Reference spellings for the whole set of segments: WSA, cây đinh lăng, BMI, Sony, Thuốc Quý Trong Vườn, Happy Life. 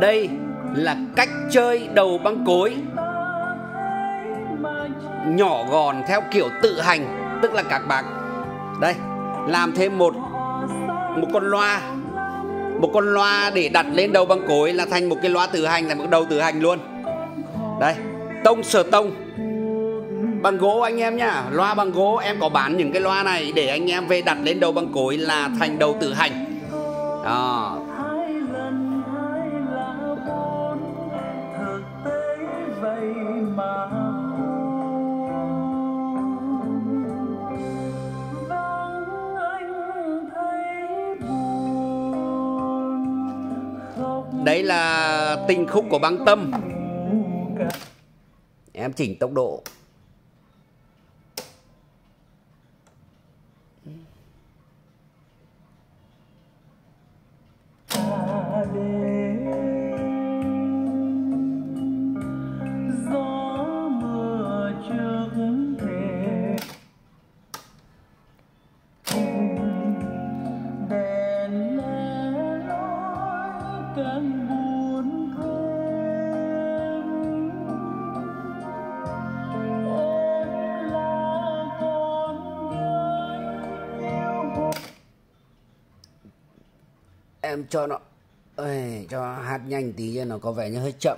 Đây là cách chơi đầu băng cối nhỏ gọn theo kiểu tự hành, tức là các bạn đây làm thêm một con loa để đặt lên đầu băng cối là thành một cái loa tự hành, là một đầu tự hành luôn. Đây, tông sờ tông bằng gỗ anh em nhá, loa bằng gỗ. Em có bán những cái loa này để anh em về đặt lên đầu băng cối là thành đầu tự hành. Đó. Đấy là tình khúc của băng tâm. Em chỉnh tốc độ. Em cho nó cho hát nhanh tí cho nó có vẻ như hơi chậm.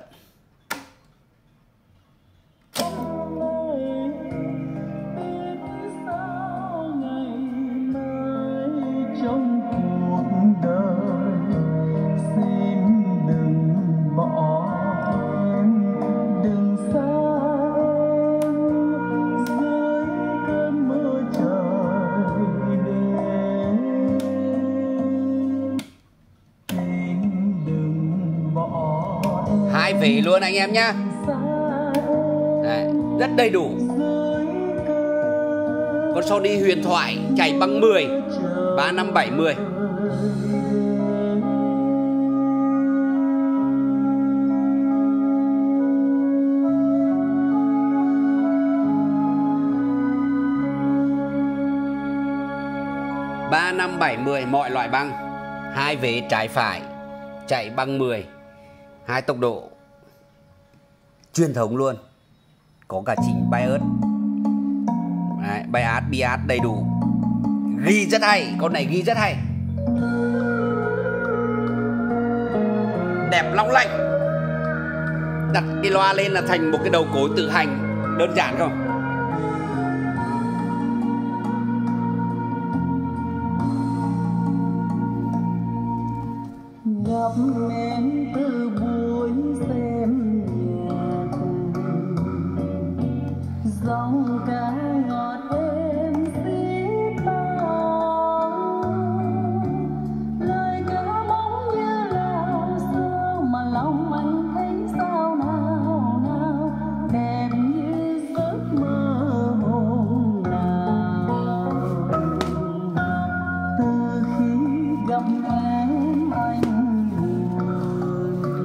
Hai vế luôn anh em nhá. Đấy, rất đầy đủ. Con Sony huyền thoại chạy băng 10 3570. Mọi loại băng, hai vế trái phải, chạy băng 10, hai tốc độ truyền thống luôn, có cả chỉnh bias, bias đầy đủ. Ghi rất hay, con này ghi rất hay, đẹp long lanh. Đặt cái loa lên là thành một cái đầu cối tự hành, đơn giản không?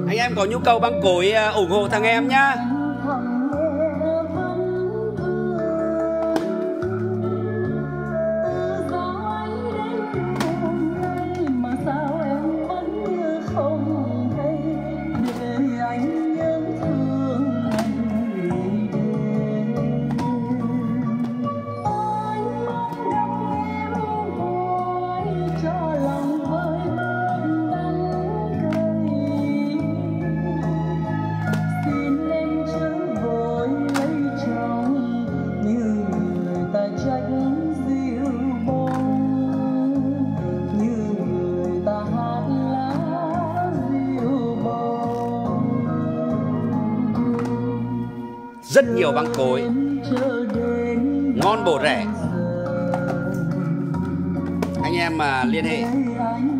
Anh em có nhu cầu băng cối ủng hộ thằng em nhá. Rất nhiều băng cối ngon bổ rẻ, anh em mà liên hệ.